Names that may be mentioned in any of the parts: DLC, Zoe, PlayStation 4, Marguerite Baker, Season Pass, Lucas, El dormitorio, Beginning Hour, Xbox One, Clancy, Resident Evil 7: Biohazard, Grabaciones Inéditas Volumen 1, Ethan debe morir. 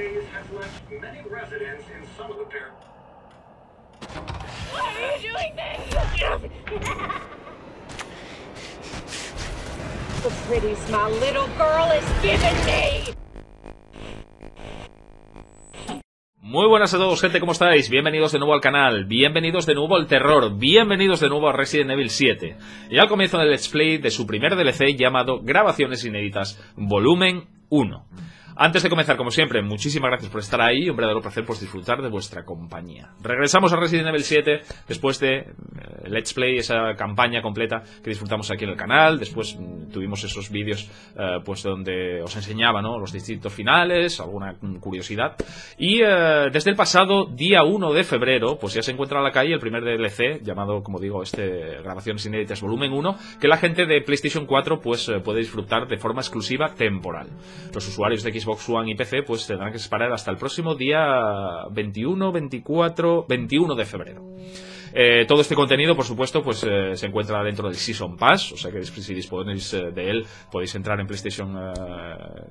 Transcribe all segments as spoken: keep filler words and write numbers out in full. days has left many residents in some of the par- Why are you doing this? The pretties my little girl has given me. Muy buenas a todos, gente, ¿cómo estáis? Bienvenidos de nuevo al canal, bienvenidos de nuevo al terror, bienvenidos de nuevo a Resident Evil siete. Y al comienzo del Let's Play de su primer D L C llamado Grabaciones Inéditas Volumen uno. Antes de comenzar, como siempre, muchísimas gracias por estar ahí y un verdadero placer por disfrutar de vuestra compañía. Regresamos a Resident Evil siete después de eh, Let's Play, esa campaña completa que disfrutamos aquí en el canal. Después tuvimos esos vídeos eh, pues donde os enseñaba, ¿no?, los distintos finales, alguna curiosidad. Y eh, desde el pasado día uno de febrero, pues ya se encuentra a la calle el primer D L C, llamado, como digo, este Grabaciones Inéditas Volumen uno, que la gente de PlayStation cuatro pues eh, puede disfrutar de forma exclusiva temporal. Los usuarios de Xbox One y P C pues tendrán que esperar hasta el próximo día veintiuno, veinticuatro, veintiuno de febrero. Eh, todo este contenido, por supuesto, pues eh, se encuentra dentro del Season Pass, o sea que si disponéis eh, de él podéis entrar en PlayStation eh,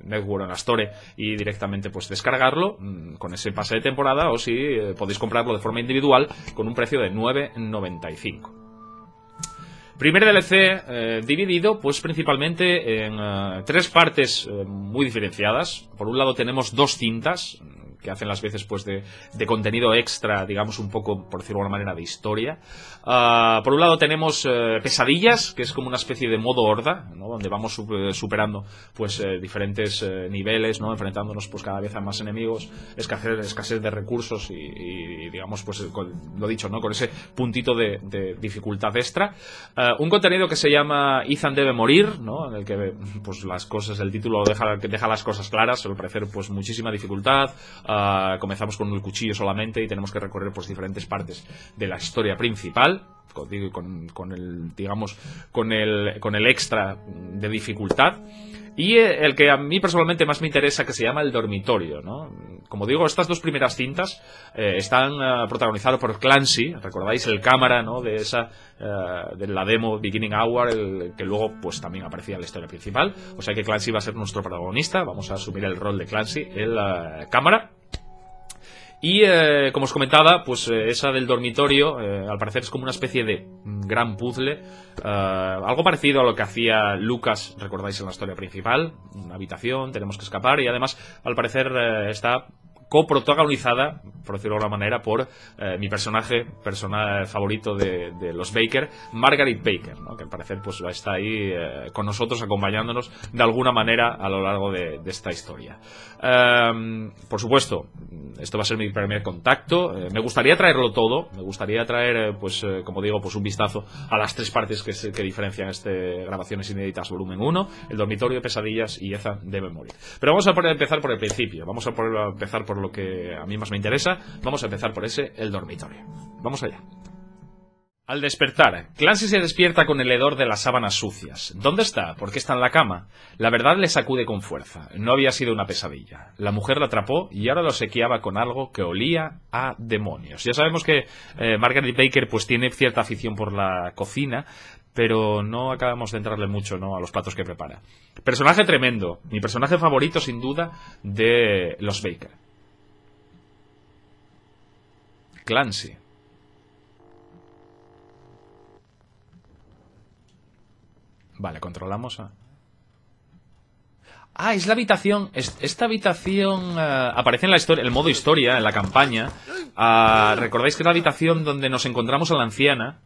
Network, en la Store, y directamente pues descargarlo mmm, con ese pase de temporada, o si eh, podéis comprarlo de forma individual con un precio de nueve noventa y cinco. Primer D L C eh, dividido pues principalmente en eh, tres partes eh, muy diferenciadas. Por un lado tenemos dos cintas que hacen las veces pues de, de contenido extra, digamos un poco, por decirlo de alguna manera, de historia. Uh, por un lado tenemos eh, Pesadillas, que es como una especie de modo horda, ¿no?, donde vamos superando pues eh, diferentes eh, niveles, ¿no?, enfrentándonos pues cada vez a más enemigos, escasez, escasez de recursos y, y digamos pues con, lo dicho, ¿no?, con ese puntito de, de dificultad extra. Uh, un contenido que se llama Ethan debe morir, ¿no?, en el que pues las cosas, el título deja, deja las cosas claras, al parecer pues muchísima dificultad. Uh, comenzamos con el cuchillo solamente y tenemos que recorrer pues diferentes partes de la historia principal con, con, con el digamos con el con el extra de dificultad. Y el que a mí personalmente más me interesa, que se llama El dormitorio, ¿no? Como digo, estas dos primeras cintas eh, están eh, protagonizadas por Clancy, recordáis el cámara, ¿no?, de esa eh, de la demo Beginning Hour, el, que luego pues también aparecía en la historia principal. O sea que Clancy va a ser nuestro protagonista, vamos a asumir el rol de Clancy, el eh, cámara. Y eh, como os comentaba, pues eh, esa del dormitorio, eh, al parecer es como una especie de gran puzzle, eh, algo parecido a lo que hacía Lucas, recordáis, en la historia principal, una habitación, tenemos que escapar, y además al parecer eh, está coprotagonizada, por decirlo de alguna manera, por eh, mi personaje persona favorito de, de los Baker, Marguerite Baker, ¿no?, que al parecer pues está ahí eh, con nosotros, acompañándonos de alguna manera a lo largo de, de esta historia. Um, por supuesto, esto va a ser mi primer contacto. Eh, me gustaría traerlo todo, me gustaría traer, eh, pues eh, como digo, pues un vistazo a las tres partes que, se, que diferencian este Grabaciones Inéditas Volumen uno, El dormitorio, Pesadillas y Ethan debe morir. Pero vamos a por, empezar por el principio, vamos a, por, a empezar por lo que a mí más me interesa. Vamos a empezar por ese, El dormitorio. Vamos allá. Al despertar, Clancy se despierta con el hedor de las sábanas sucias. ¿Dónde está? ¿Por qué está en la cama? La verdad le sacude con fuerza. No había sido una pesadilla. La mujer la atrapó y ahora lo obsequiaba con algo que olía a demonios. Ya sabemos que eh, Marguerite Baker pues tiene cierta afición por la cocina, pero no acabamos de entrarle mucho, ¿no?, a los platos que prepara. Personaje tremendo. Mi personaje favorito, sin duda, de los Baker. Clancy. Vale, controlamos a... Ah, es la habitación... Es, esta habitación... Uh, aparece en la historia, el modo historia, en la campaña. Uh, ¿Recordáis que es la habitación donde nos encontramos a la anciana?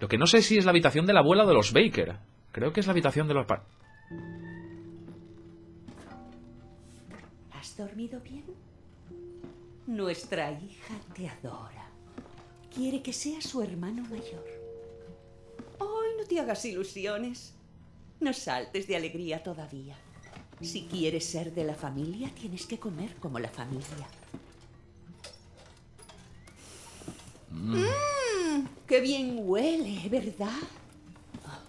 Lo que no sé si es la habitación de la abuela o de los Baker. Creo que es la habitación de los... Pa... ¿Has dormido bien? Nuestra hija te adora. Quiere que sea su hermano mayor. No te hagas ilusiones. No saltes de alegría todavía. Si quieres ser de la familia, tienes que comer como la familia. Mm. Mm, ¡Qué bien huele!, ¿verdad? Oh.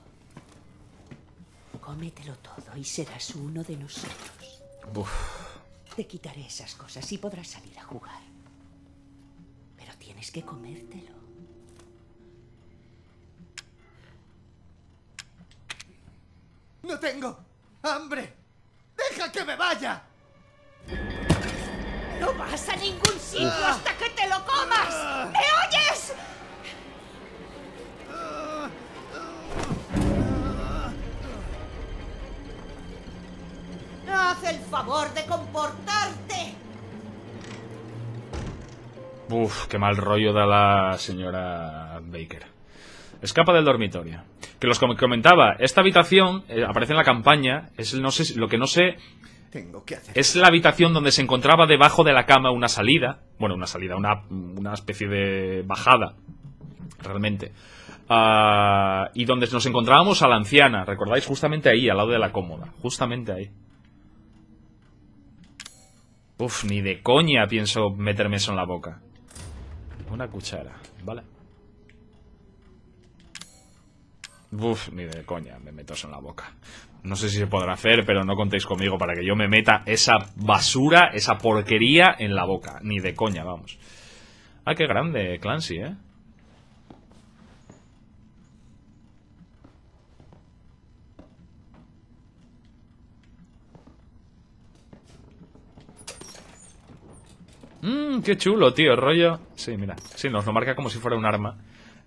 Cómetelo todo y serás uno de nosotros. Uf. Te quitaré esas cosas y podrás salir a jugar. Pero tienes que comértelo. ¡No tengo hambre! ¡Deja que me vaya! ¡No vas a ningún sitio hasta que te lo comas! ¿Me oyes? ¡Haz el favor de comportarte! Uf, qué mal rollo da la señora Baker. Escapa del dormitorio. Que los comentaba, esta habitación eh, aparece en la campaña, es no sé, lo que no sé... Tengo que hacer. Es la habitación donde se encontraba debajo de la cama una salida. Bueno, una salida, una, una especie de bajada, realmente. Uh, y donde nos encontrábamos a la anciana. ¿Recordáis? Justamente ahí, al lado de la cómoda. Justamente ahí. Uf, ni de coña pienso meterme eso en la boca. Una cuchara, ¿vale? Uf, ni de coña me meto eso en la boca. No sé si se podrá hacer, pero no contéis conmigo para que yo me meta esa basura, esa porquería en la boca. Ni de coña, vamos. Ah, qué grande Clancy, ¿eh? Mmm, qué chulo, tío. Rollo... Sí, mira. Sí, nos lo marca como si fuera un arma.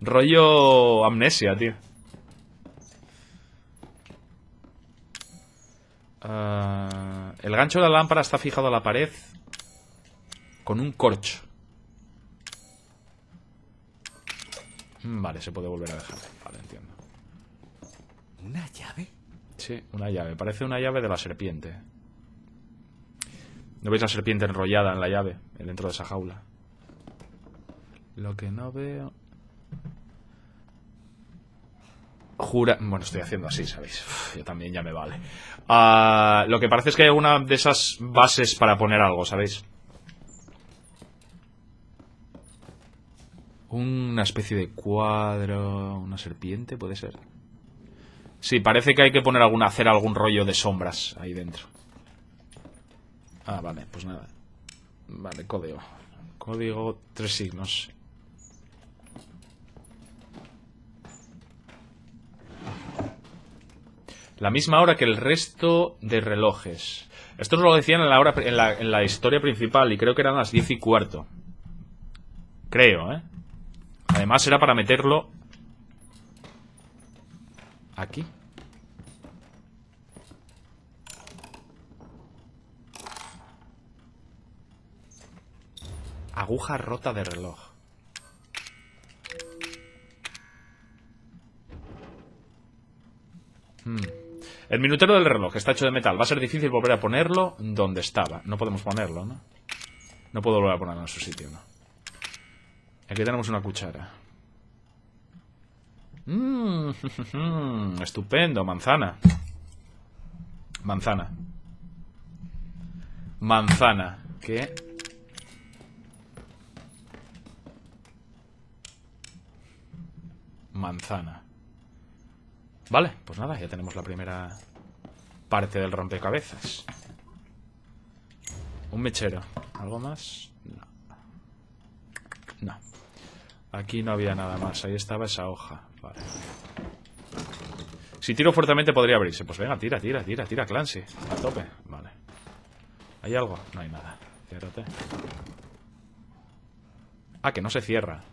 Rollo amnesia, tío. Uh, el gancho de la lámpara está fijado a la pared con un corcho. Vale, se puede volver a dejar. Vale, entiendo. ¿Una llave? Sí, una llave. Parece una llave de la serpiente. ¿No veis la serpiente enrollada en la llave? Dentro de esa jaula. Lo que no veo... Jura... Bueno, estoy haciendo así, ¿sabéis? Uf, yo también ya me vale. Uh, lo que parece es que hay una de esas bases para poner algo, ¿sabéis? Una especie de cuadro... Una serpiente, ¿puede ser? Sí, parece que hay que poner alguna... Hacer algún rollo de sombras ahí dentro. Ah, vale, pues nada. Vale, código. Código, tres signos. La misma hora que el resto de relojes. Esto nos lo decían en la, hora, en, la, en la historia principal y creo que eran las diez y cuarto. Creo, ¿eh? Además era para meterlo... Aquí. Aguja rota de reloj. Hmm. El minutero del reloj está hecho de metal. Va a ser difícil volver a ponerlo donde estaba. No podemos ponerlo, ¿no? No puedo volver a ponerlo en su sitio, ¿no? Aquí tenemos una cuchara. Mmm, estupendo, manzana. Manzana. Manzana. ¿Qué? Manzana. Vale, pues nada, ya tenemos la primera parte del rompecabezas. Un mechero. ¿Algo más? No. No. Aquí no había nada más. Ahí estaba esa hoja. Vale. Si tiro fuertemente podría abrirse. Pues venga, tira, tira, tira, tira, Clancy. A tope. Vale. ¿Hay algo? No hay nada. Ciérrate. Ah, que no se cierra.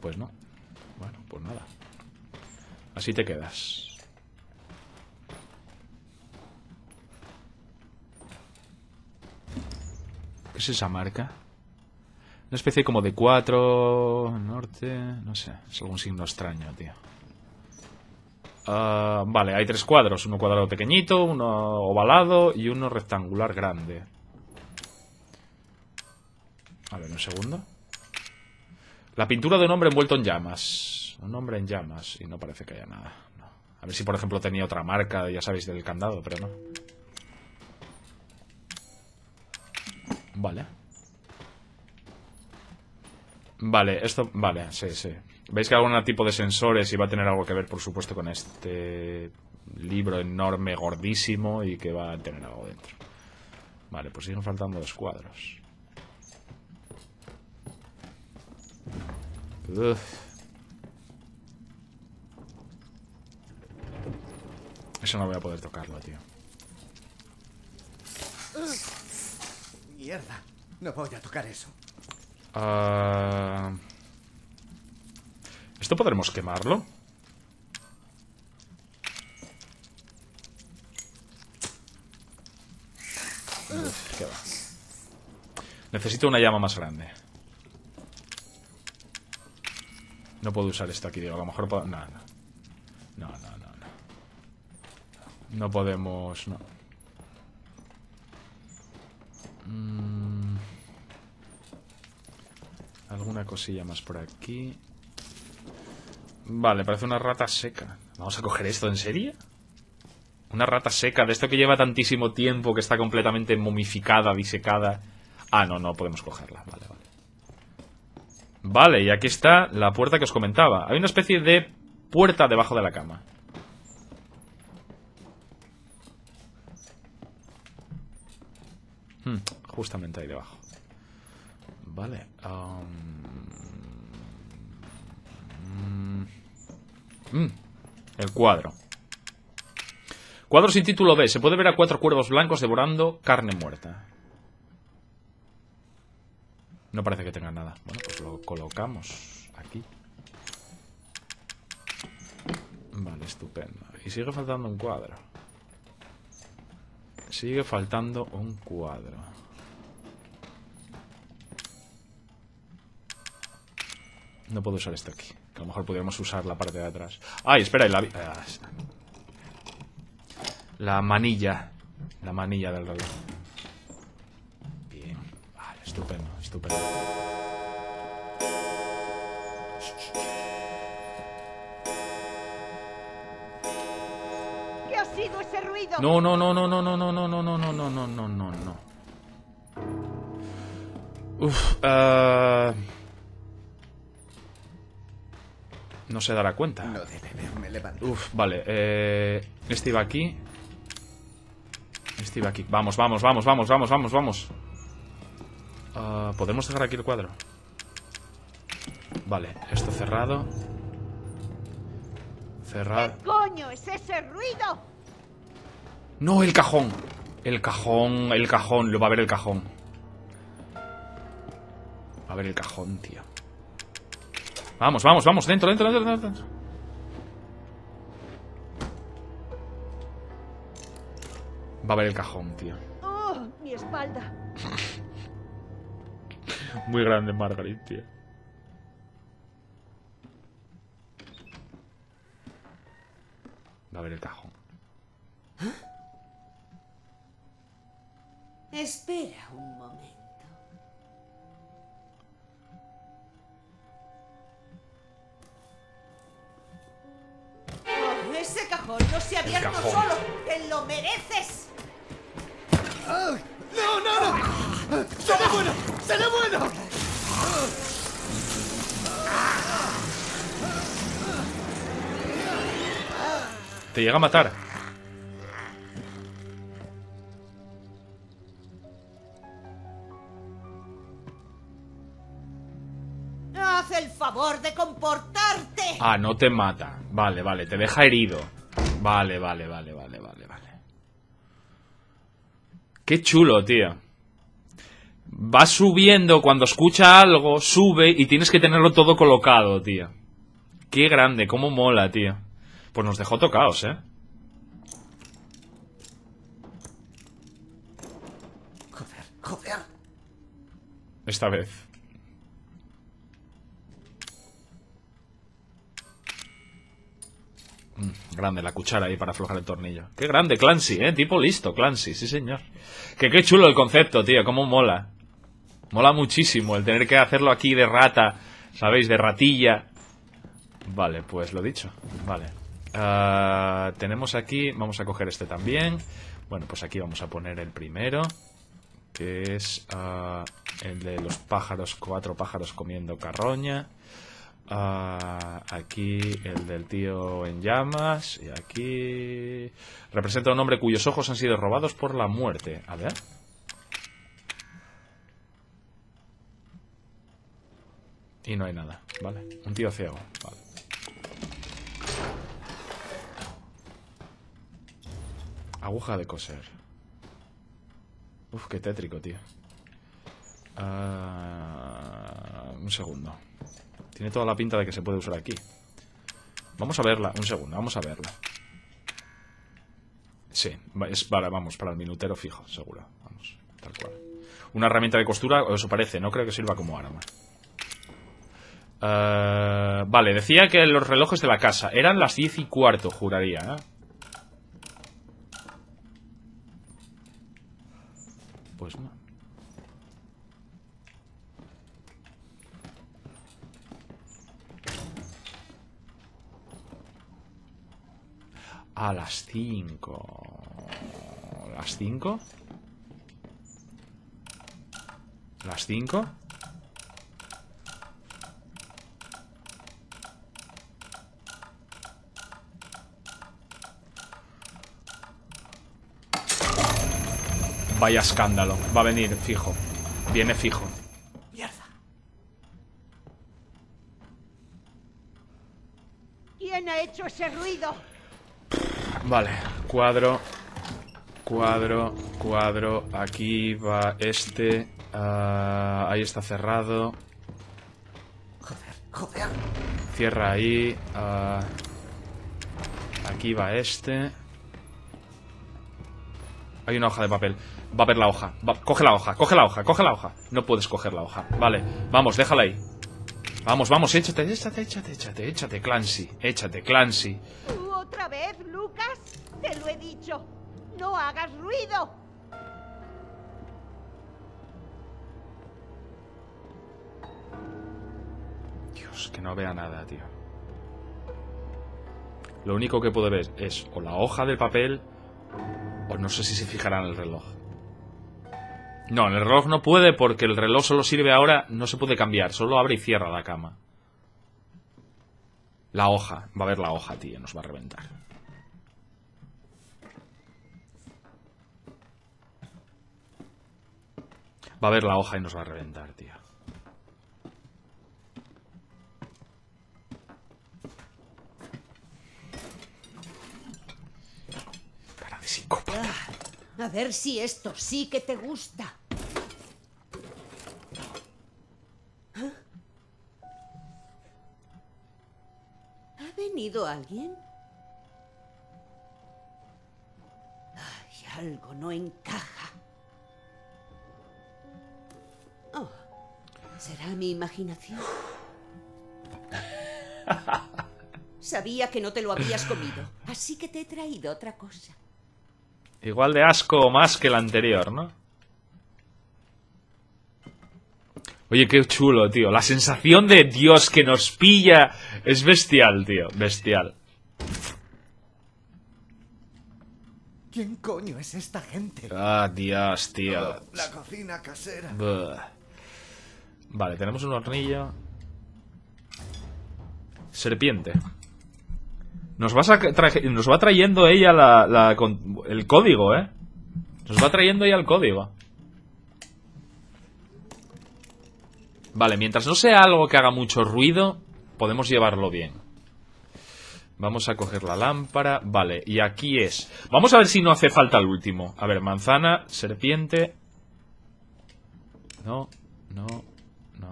Pues no. Bueno, pues nada. Así te quedas. ¿Qué es esa marca? Una especie como de cuatro... Norte... No sé. Es algún signo extraño, tío. Uh, vale, hay tres cuadros. Uno cuadrado pequeñito, uno ovalado y uno rectangular grande. A ver, un segundo. La pintura de un hombre envuelto en llamas. Un hombre en llamas. Y no parece que haya nada. No. A ver si, por ejemplo, tenía otra marca, ya sabéis, del candado, pero no. Vale. Vale, esto... Vale, sí, sí. Veis que algún tipo de sensores y va a tener algo que ver, por supuesto, con este libro enorme, gordísimo, y que va a tener algo dentro. Vale, pues siguen faltando dos cuadros. Uf. Eso no voy a poder tocarlo, tío. Mierda, no voy a tocar eso. Uh... ¿Esto podremos quemarlo? Uf, qué va. Necesito una llama más grande. No puedo usar esta aquí, digo, a lo mejor puedo... No, no. No, no, no, no. No podemos... No. Mm. Alguna cosilla más por aquí. Vale, parece una rata seca. ¿Vamos a coger esto en serio? Una rata seca, de esto que lleva tantísimo tiempo, que está completamente momificada, disecada. Ah, no, no podemos cogerla. Vale, vale. Vale, y aquí está la puerta que os comentaba. Hay una especie de puerta debajo de la cama. Hmm, justamente ahí debajo. Vale. Um... Mm, el cuadro. Cuadro sin título B. Se puede ver a cuatro cuervos blancos devorando carne muerta. No parece que tenga nada. Bueno, pues lo colocamos aquí. Vale, estupendo. Y sigue faltando un cuadro. Sigue faltando un cuadro. No puedo usar esto aquí. A lo mejor podríamos usar la parte de atrás. ¡Ay, espera! La, la manilla. La manilla del reloj. Bien. Vale, estupendo, estupendo. No, no, no, no, no, no, no, no, no, no, no, no, no, no, no, no. Uf, uh... no se dará cuenta. No debe verme levantar. Uf, vale. Eh... Este iba aquí. Este iba aquí. Vamos, vamos, vamos, vamos, vamos, vamos, vamos. Uh, ¿Podemos dejar aquí el cuadro? Vale, esto cerrado. Cerrado. ¿Qué coño es ese ruido? No, el cajón. El cajón, el cajón. Lo va a ver el cajón. Va a ver el cajón, tío. Vamos, vamos, vamos. Dentro, dentro, dentro, dentro. dentro. Va a ver el cajón, tío. Oh, mi espalda. Muy grande, Marguerite, tío. Va a ver el cajón. Espera un momento. Oh, ese cajón no se ha abierto solo. ¡Te lo mereces! Oh, ¡no, no, no! ¡Será bueno! ¡Será bueno! Te llega a matar. De comportarte. Ah, no te mata. Vale, vale, te deja herido. Vale, vale, vale, vale, vale, vale. Qué chulo, tío. Va subiendo cuando escucha algo, sube y tienes que tenerlo todo colocado, tío. Qué grande, cómo mola, tío. Pues nos dejó tocados, eh. Joder, joder. Esta vez. Grande la cuchara ahí para aflojar el tornillo. Qué grande Clancy, eh, tipo listo Clancy, sí señor. Que qué chulo el concepto, tío, cómo mola. Mola muchísimo el tener que hacerlo aquí de rata, ¿sabéis? De ratilla. Vale, pues lo dicho. Vale. Uh, tenemos aquí, vamos a coger este también. Bueno, pues aquí vamos a poner el primero, que es uh, el de los pájaros, cuatro pájaros comiendo carroña. Uh, aquí el del tío en llamas. Y aquí representa a un hombre cuyos ojos han sido robados por la muerte. A ver. Y no hay nada, vale. Un tío ciego, vale. Aguja de coser. Uf, qué tétrico, tío. Uh, un segundo. Tiene toda la pinta de que se puede usar aquí. Vamos a verla, un segundo, vamos a verla. Sí, es, vale, vamos, para el minutero fijo, seguro. Vamos, tal cual. Una herramienta de costura, eso parece, no creo que sirva como arma. Uh, vale, decía que los relojes de la casa eran las diez y cuarto, juraría, ¿eh? Pues no. A las cinco. ¿Las cinco? ¿Las cinco? Vaya escándalo. Va a venir, fijo. Viene fijo. Mierda. ¿Quién ha hecho ese ruido? Vale, cuadro, cuadro, cuadro, aquí va este, uh, ahí está cerrado. Joder, joder. Cierra ahí, uh, aquí va este. Hay una hoja de papel, va a ver la hoja, va, coge la hoja, coge la hoja, coge la hoja. No puedes coger la hoja, vale, vamos, déjala ahí. Vamos, vamos, échate, échate, échate, échate, échate, Clancy, échate, Clancy. Otra vez, Lucas, te lo he dicho. No hagas ruido. Dios, que no vea nada, tío. Lo único que puedo ver es o la hoja del papel o no sé si se fijará en el reloj. No, en el reloj no puede porque el reloj solo sirve ahora, no se puede cambiar, solo abre y cierra la cama. La hoja, va a ver la hoja, tío, nos va a reventar. Va a ver la hoja y nos va a reventar, tío. Cara de psicópata. Ah, a ver si esto sí que te gusta. ¿Ha venido alguien? Ay, algo no encaja. Oh, ¿será mi imaginación? Sabía que no te lo habías comido, así que te he traído otra cosa. Igual de asco o más que la anterior, ¿no? Oye, qué chulo, tío. La sensación de Dios que nos pilla es bestial, tío. Bestial. ¿Quién coño es esta gente? Ah, Dios, tío. Oh, la cocina casera. Buh. Vale, tenemos un hornillo. Serpiente. Nos va, a tra- nos va trayendo ella la, la con el código, ¿eh? Nos va trayendo ella el código. Vale, mientras no sea algo que haga mucho ruido, podemos llevarlo bien. Vamos a coger la lámpara. Vale, y aquí es. Vamos a ver si no hace falta el último. A ver, manzana, serpiente. No, no, no,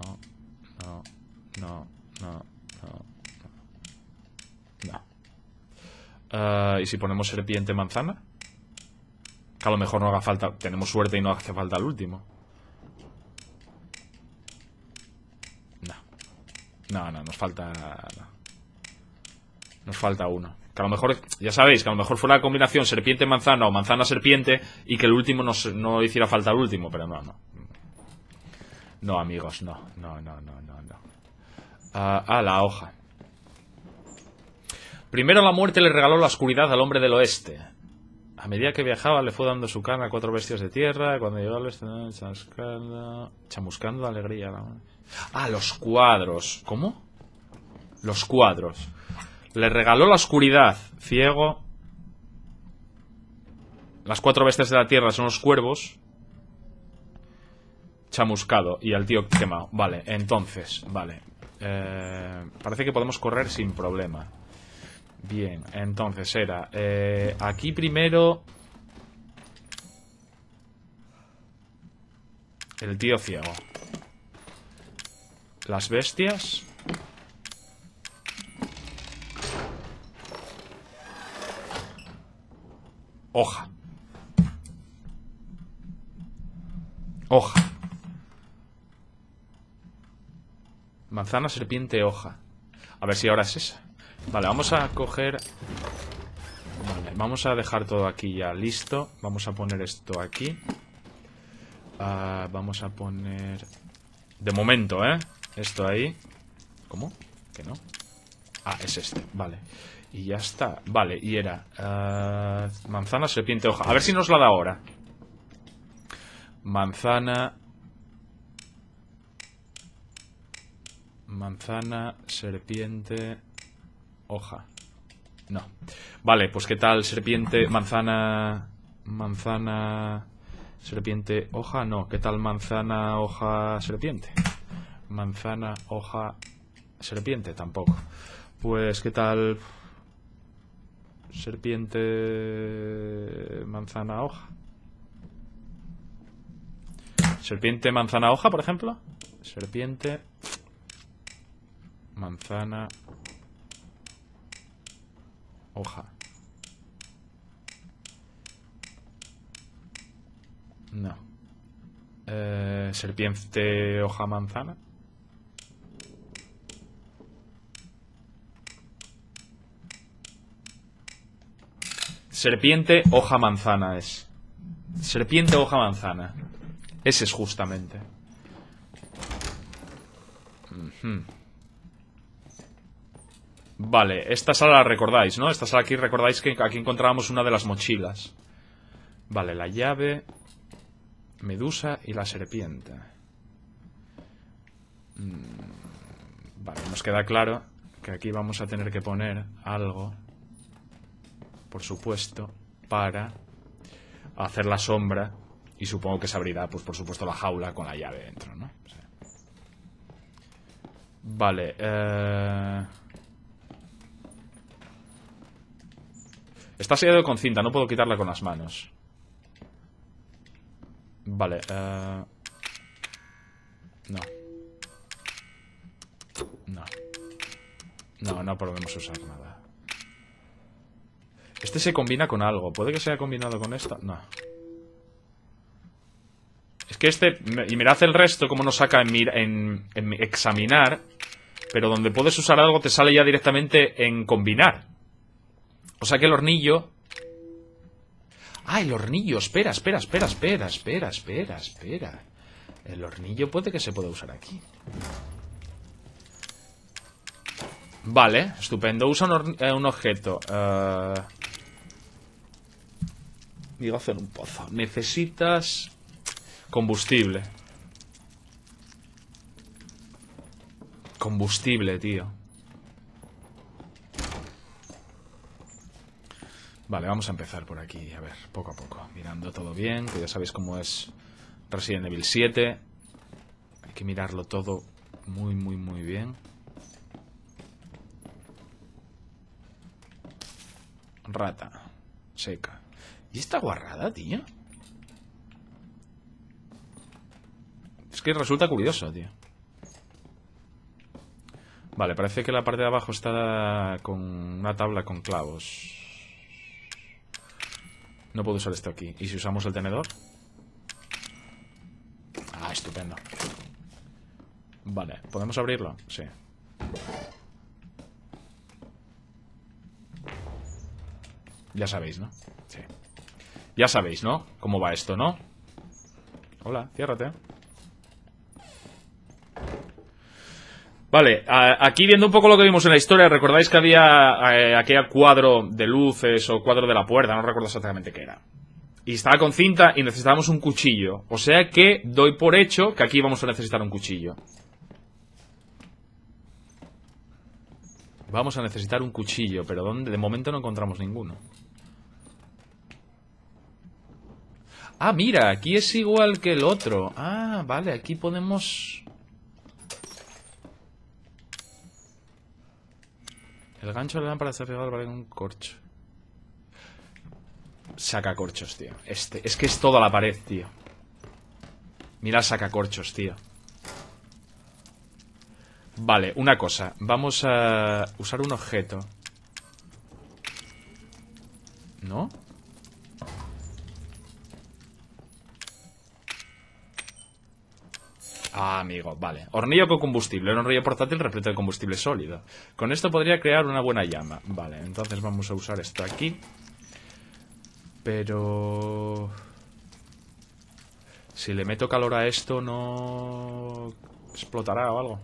no, no, no, no. No. Uh, ¿y si ponemos serpiente, manzana? Que a lo mejor no haga falta. Tenemos suerte y no hace falta el último. No, no, nos falta... No. Nos falta uno. Que a lo mejor, ya sabéis, que a lo mejor fuera la combinación serpiente-manzana o manzana-serpiente y que el último nos, no hiciera falta el último, pero no, no. No, amigos, no. No, no, no, no, no. Ah, ah, la hoja. Primero la muerte le regaló la oscuridad al hombre del oeste. A medida que viajaba le fue dando su cara a cuatro bestias de tierra. Cuando llegó al oeste, chamuscando, chamuscando de alegría. Ah, los cuadros. ¿Cómo? Los cuadros. Le regaló la oscuridad. Ciego. Las cuatro bestias de la tierra son los cuervos. Chamuscado. Y al tío quemado. Vale, entonces. Vale. Eh, parece que podemos correr sin problema. Bien, entonces era... Eh, aquí primero... El tío ciego. Las bestias. Hoja. Hoja. Manzana, serpiente, hoja. A ver si ahora es esa. Vale, vamos a coger... Vale, vamos a dejar todo aquí ya listo. Vamos a poner esto aquí. Uh, vamos a poner... De momento, ¿eh? Esto ahí. ¿Cómo? ¿Que no? Ah, es este, vale. Y ya está. Vale, y era... Uh, manzana, serpiente, hoja. A ver si nos la da ahora. Manzana... Manzana, serpiente... Hoja. No. Vale, pues ¿qué tal? Serpiente, manzana... Manzana... Serpiente, hoja, no. ¿Qué tal manzana, hoja, serpiente? Manzana, hoja, serpiente, tampoco. Pues ¿qué tal? Serpiente, manzana, hoja. Serpiente, manzana, hoja, por ejemplo. Serpiente, manzana, hoja. No. Eh, serpiente, hoja, manzana. Serpiente, hoja, manzana es. Serpiente, hoja, manzana. Ese es justamente. Uh-huh. Vale, esta sala la recordáis, ¿no? Esta sala aquí recordáis que aquí encontrábamos una de las mochilas. Vale, la llave... Medusa y la serpiente. Vale, nos queda claro que aquí vamos a tener que poner algo, por supuesto, para hacer la sombra. Y supongo que se abrirá, pues por supuesto, la jaula con la llave dentro, ¿no? O sea. Vale, eh... está sellado con cinta, no puedo quitarla con las manos. Vale, eh... No. No. No, no podemos usar nada. Este se combina con algo. ¿Puede que sea combinado con esto? No. Es que este... Y mirad el resto como nos saca en, mir, en, en examinar. Pero donde puedes usar algo te sale ya directamente en combinar. O sea que el hornillo... Ah, el hornillo, espera, espera, espera, espera, espera, espera, espera. El hornillo puede que se pueda usar aquí. Vale, estupendo. Usa un, eh, un objeto. Uh... Digo hacer un pozo. Necesitas combustible. Combustible, tío. Vale, vamos a empezar por aquí, a ver, poco a poco, mirando todo bien, que ya sabéis cómo es Resident Evil siete. Hay que mirarlo todo muy, muy, muy bien. Rata, seca. ¿Y esta guarrada, tío? Es que resulta curioso, tío. Vale, parece que la parte de abajo está con una tabla con clavos. No puedo usar esto aquí. ¿Y si usamos el tenedor? Ah, estupendo. Vale, ¿podemos abrirlo? Sí. Ya sabéis, ¿no? Sí. Ya sabéis, ¿no? ¿Cómo va esto, no? Hola, ciérrate. Vale, aquí viendo un poco lo que vimos en la historia, recordáis que había eh, aquel cuadro de luces o cuadro de la puerta, no recuerdo exactamente qué era. Y estaba con cinta y necesitábamos un cuchillo, o sea que doy por hecho que aquí vamos a necesitar un cuchillo. Vamos a necesitar un cuchillo, pero ¿dónde? De momento no encontramos ninguno. Ah, mira, aquí es igual que el otro. Ah, vale, aquí podemos... El gancho de la lámpara está pegado para un corcho. Saca corchos, tío. Este, es que es toda la pared, tío. Mira el sacacorchos, tío. Vale, una cosa. Vamos a usar un objeto. ¿No? Ah, amigo, vale. Hornillo con combustible. Un hornillo portátil repleto de combustible sólido. Con esto podría crear una buena llama. Vale, entonces vamos a usar esto aquí. Pero... si le meto calor a esto, ¿no explotará o algo?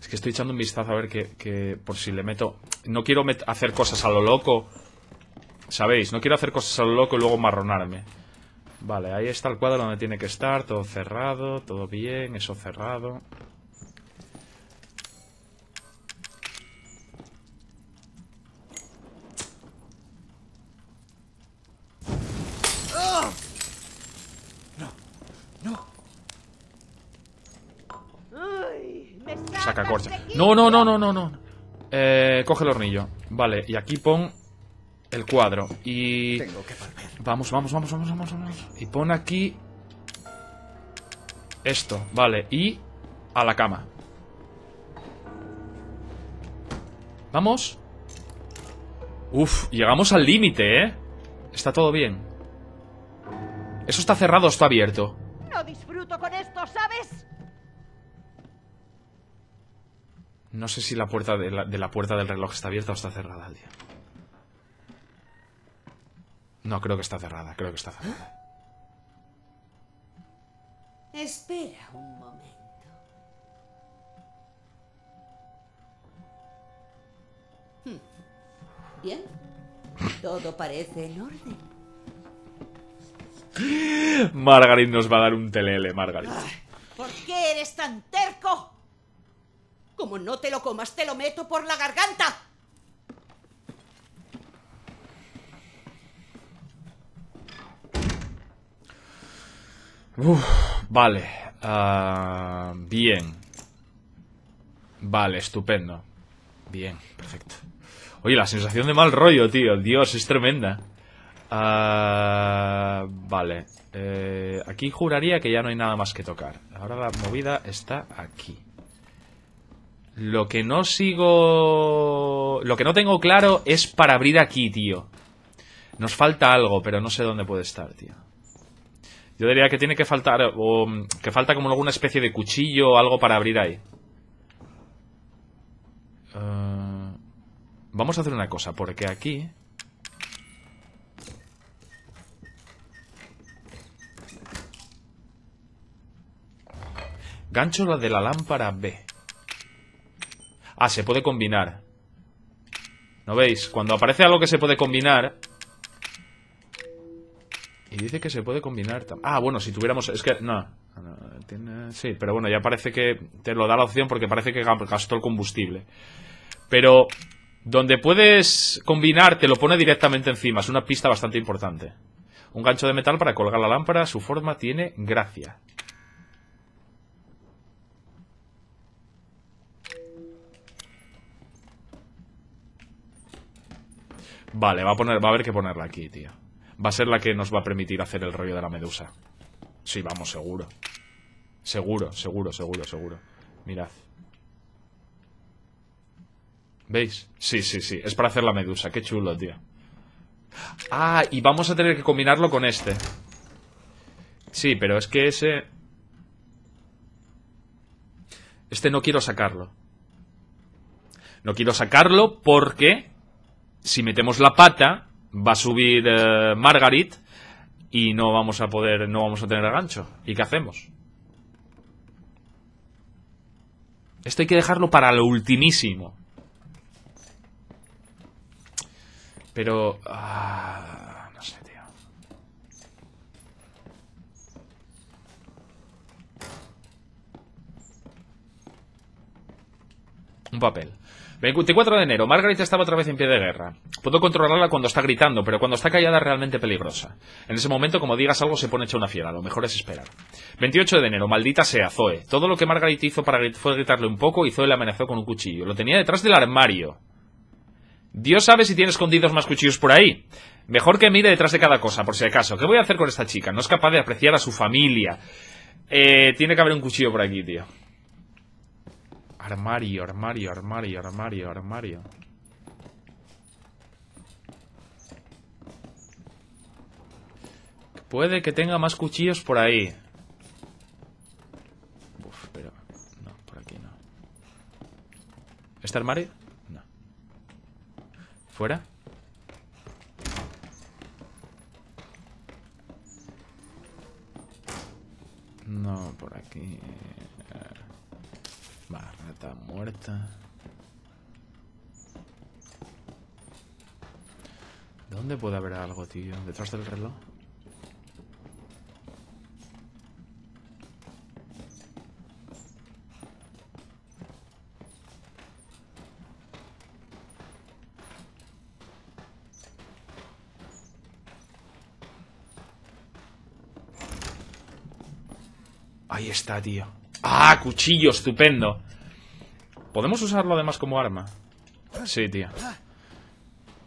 Es que estoy echando un vistazo a ver que, que por si le meto... No quiero met hacer cosas a lo loco, ¿sabéis? No quiero hacer cosas a lo loco y luego marronarme. Vale, ahí está el cuadro donde tiene que estar. Todo cerrado, todo bien, eso cerrado. No, no, no, no, no, no. Eh, coge el hornillo. Vale, y aquí pon el cuadro. Y... vamos, vamos, vamos, vamos, vamos, vamos. Y pon aquí... esto, vale. Y a la cama. Vamos. Uf, llegamos al límite, ¿eh? Está todo bien. Eso está cerrado, está abierto. No disfruto con esto, ¿sabes? No sé si la puerta de la, de la puerta del reloj está abierta o está cerrada, tío. No, creo que está cerrada, creo que está cerrada. Espera un momento. Bien. Todo parece en orden. Margaret nos va a dar un telele, Margaret. ¿Por qué eres tan terco? Como no te lo comas, te lo meto por la garganta. Uf, vale. Uh, bien. Vale, estupendo. Bien, perfecto. Oye, la sensación de mal rollo, tío. Dios, es tremenda. Uh, vale. Eh, aquí juraría que ya no hay nada más que tocar. Ahora la movida está aquí. Lo que no sigo... Lo que no tengo claro es para abrir aquí, tío. Nos falta algo, pero no sé dónde puede estar, tío. Yo diría que tiene que faltar... o que falta como alguna especie de cuchillo o algo para abrir ahí. Uh, vamos a hacer una cosa, porque aquí... gancho la de la lámpara B. Ah, se puede combinar. ¿No veis? Cuando aparece algo que se puede combinar... y dice que se puede combinar... Ah, bueno, si tuviéramos... es que... no. Tiene... sí, pero bueno, ya parece que... te lo da la opción porque parece que gastó el combustible. Pero... donde puedes combinar te lo pone directamente encima. Es una pista bastante importante. Un gancho de metal para colgar la lámpara. Su forma tiene gracia. Vale, va a poner, va a haber que ponerla aquí, tío. Va a ser la que nos va a permitir hacer el rollo de la medusa. Sí, vamos, seguro. Seguro, seguro, seguro, seguro. Mirad. ¿Veis? Sí, sí, sí. Es para hacer la medusa. Qué chulo, tío. Ah, y vamos a tener que combinarlo con este. Sí, pero es que ese... este no quiero sacarlo. No quiero sacarlo porque... si metemos la pata, va a subir eh, Margaret y no vamos a poder, no vamos a tener el gancho. ¿Y qué hacemos? Esto hay que dejarlo para lo ultimísimo. Pero... ah, no sé, tío. Un papel. veinticuatro de enero. Margaret estaba otra vez en pie de guerra. Puedo controlarla cuando está gritando, pero cuando está callada es realmente peligrosa. En ese momento, como digas algo, se pone hecha una fiera. Lo mejor es esperar. veintiocho de enero. Maldita sea, Zoe. Todo lo que Margaret hizo para grit- fue gritarle un poco y Zoe la amenazó con un cuchillo. Lo tenía detrás del armario. Dios sabe si tiene escondidos más cuchillos por ahí. Mejor que mire detrás de cada cosa, por si acaso. ¿Qué voy a hacer con esta chica? No es capaz de apreciar a su familia. Eh, tiene que haber un cuchillo por aquí, tío. Armario, armario, armario, armario, armario. Puede que tenga más cuchillos por ahí. Uf, pero... no, por aquí no. ¿Este armario? No. ¿Fuera? No, por aquí... barreta muerta. ¿Dónde puede haber algo, tío? ¿Detrás del reloj? Ahí está, tío. ¡Ah! Cuchillo, estupendo. ¿Podemos usarlo además como arma? Sí, tío.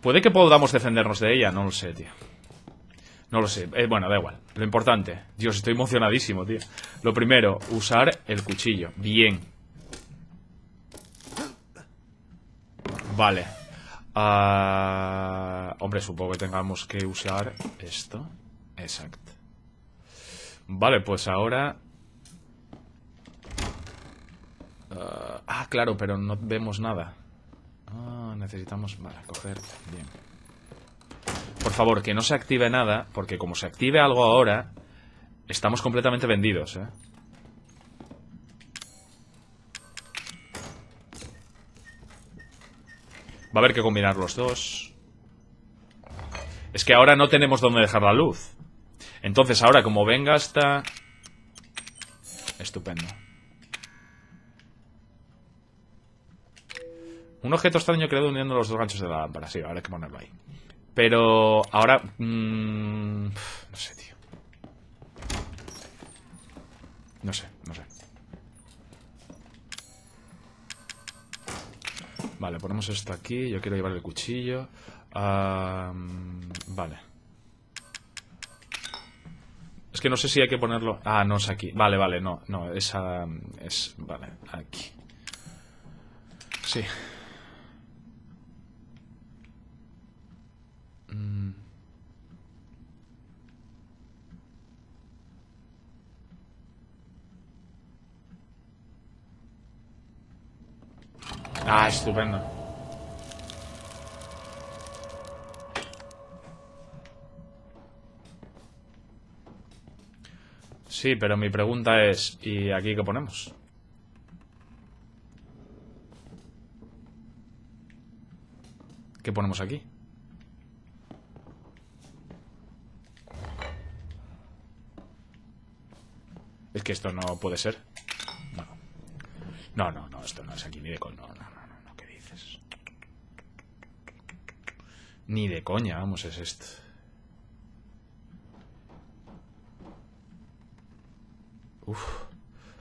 Puede que podamos defendernos de ella. No lo sé, tío. No lo sé. Eh, bueno, da igual. Lo importante. Dios, estoy emocionadísimo, tío. Lo primero, usar el cuchillo. Bien. Vale. Uh, hombre, supongo que tengamos que usar esto. Exacto. Vale, pues ahora... Uh, ah, claro, pero no vemos nada. Ah, necesitamos... vale, coger... bien. Por favor, que no se active nada, porque como se active algo ahora, estamos completamente vendidos, ¿eh? Va a haber que combinar los dos. Es que ahora no tenemos dónde dejar la luz. Entonces ahora, como venga hasta... estupendo. Un objeto extraño creado uniendo los dos ganchos de la lámpara. Sí, ahora hay que ponerlo ahí. Pero ahora... Mmm, no sé, tío. No sé, no sé. Vale, ponemos esto aquí. Yo quiero llevar el cuchillo. Um, vale. Es que no sé si hay que ponerlo... ah, no, es aquí. Vale, vale, no. No, esa... es... vale, aquí. Sí. Ah, estupendo. Sí, pero mi pregunta es, ¿y aquí qué ponemos? ¿Qué ponemos aquí? Es que esto no puede ser. No. No, no, no, esto no es aquí ni de con... no, no. Ni de coña, vamos, es esto. Uf,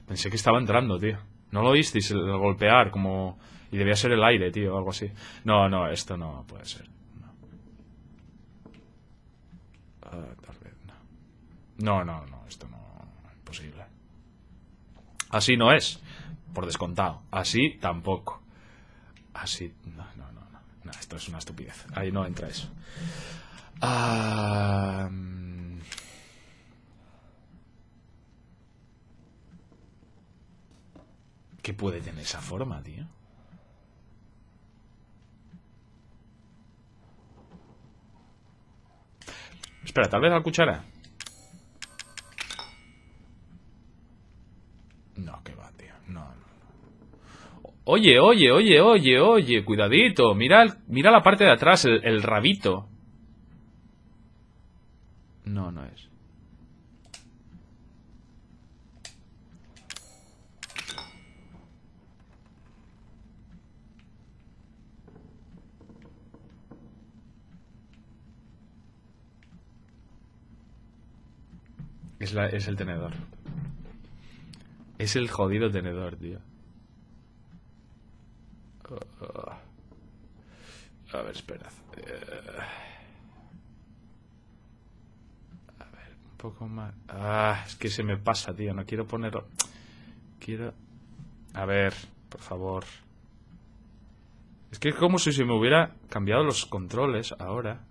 pensé que estaba entrando, tío. ¿No lo oísteis el golpear? Como... y debía ser el aire, tío, o algo así. No, no, esto no puede ser. No, ah, tal vez, no. No, no, no, esto no es imposible. Así no es, por descontado. Así tampoco. Así, no, no, no. No, esto es una estupidez. Ahí no entra eso. Ah, ¿qué puede tener esa forma, tío? Espera, tal vez la cuchara. No, que va, tío. No, no. Oye, oye, oye, oye, oye, cuidadito, mira, el, mira la parte de atrás, el, el rabito. No, no es. Es, la, es el tenedor. Es el jodido tenedor, tío. Uh, a ver, esperad. Uh, poco más. Ah, es que se me pasa, tío. No quiero ponerlo. Quiero... A ver, por favor. Es que es como si se me hubiera cambiado los controles ahora.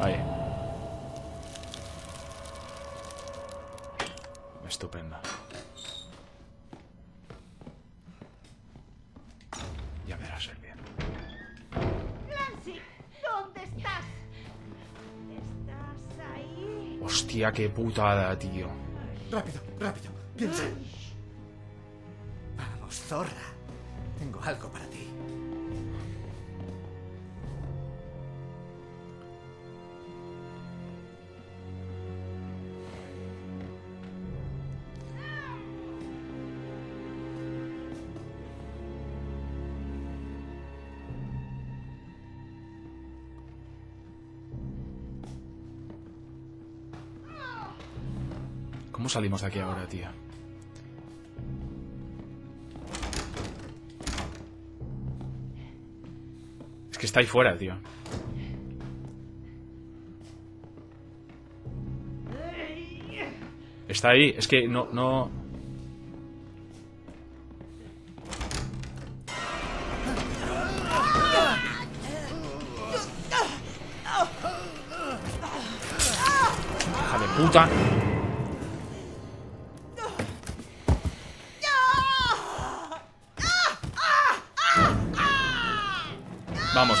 Ahí. Estupendo. Ya me va a ser bien. Clancy, ¿dónde estás? ¿Estás ahí? Hostia, qué putada, tío. Rápido, rápido, piensa. Vamos, zorra. Tengo algo para ti. ¿Cómo salimos de aquí ahora, tío? Es que está ahí fuera, tío. Está ahí, es que no, no... Hija de puta. Vamos,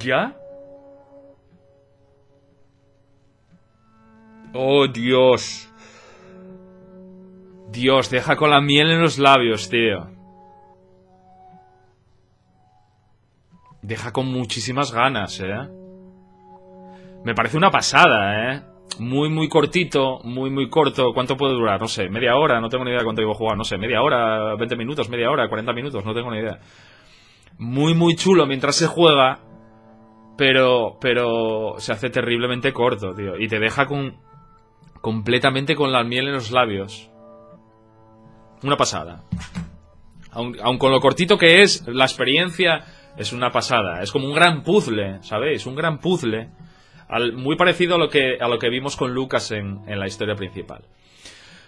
¿Ya? Oh, Dios. Dios, deja con la miel en los labios, tío. Deja con muchísimas ganas, eh. Me parece una pasada, eh. Muy, muy cortito, muy, muy corto. ¿Cuánto puede durar? No sé, media hora, no tengo ni idea cuánto llevo jugando. No sé, media hora, veinte minutos, media hora, cuarenta minutos, no tengo ni idea. Muy, muy chulo mientras se juega. Pero, pero se hace terriblemente corto, tío. Y te deja con completamente con la miel en los labios. Una pasada. Aun, aun con lo cortito que es, la experiencia es una pasada. Es como un gran puzzle, ¿sabéis? Un gran puzzle. Al, muy parecido a lo que, a lo que vimos con Lucas en, en la historia principal.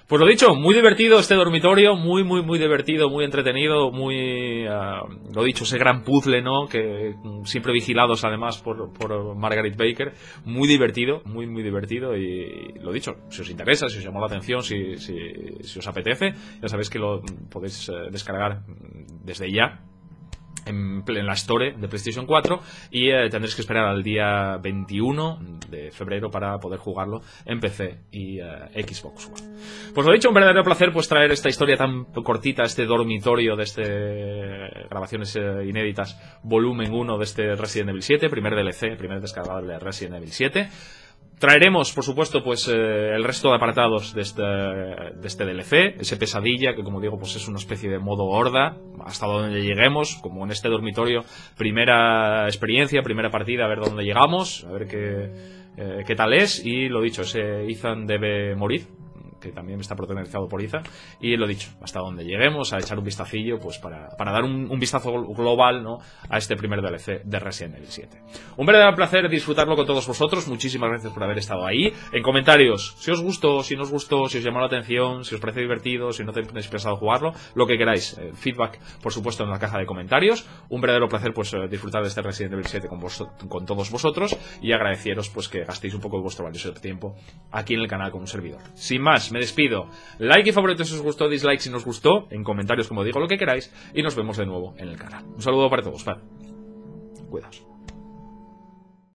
Pues lo dicho, muy divertido este dormitorio, muy, muy, muy divertido, muy entretenido, muy, uh, lo dicho, ese gran puzzle, ¿no? Que siempre vigilados, además, por, por Marguerite Baker. Muy divertido, muy, muy divertido y lo dicho, si os interesa, si os llamó la atención, si, si, si os apetece, ya sabéis que lo podéis uh, descargar desde ya. En, en la Store de PlayStation cuatro. Y eh, tendréis que esperar al día veintiuno de febrero para poder jugarlo en P C y eh, Xbox uno. Pues lo dicho, un verdadero placer pues traer esta historia tan cortita, este dormitorio de este Grabaciones eh, Inéditas Volumen uno de este Resident Evil siete, primer D L C, primer descargable de Resident Evil siete. Traeremos, por supuesto, pues eh, el resto de apartados de este, de este D L C, ese pesadilla, que como digo, pues es una especie de modo horda, hasta donde lleguemos, como en este dormitorio, primera experiencia, primera partida, a ver dónde llegamos, a ver qué, eh, qué tal es, y lo dicho, ese Ethan debe morir, que también está protagonizado por Ethan, y lo dicho, hasta donde lleguemos, a echar un vistacillo, pues para, para dar un, un vistazo global, ¿no?, a este primer D L C de Resident Evil siete. Un verdadero placer disfrutarlo con todos vosotros, muchísimas gracias por haber estado ahí. En comentarios, si os gustó, si no os gustó, si os llamó la atención, si os parece divertido, si no tenéis pensado jugarlo, lo que queráis, eh, feedback, por supuesto, en la caja de comentarios. Un verdadero placer, pues, eh, disfrutar de este Resident Evil siete con, vos, con todos vosotros, y agradeceros, pues, que gastéis un poco de vuestro valioso tiempo aquí en el canal con un servidor. Sin más, me despido. Like y favorito si os gustó, dislike si no os gustó, en comentarios, como digo, lo que queráis, y nos vemos de nuevo en el canal. Un saludo para todos, fan. Cuidaos.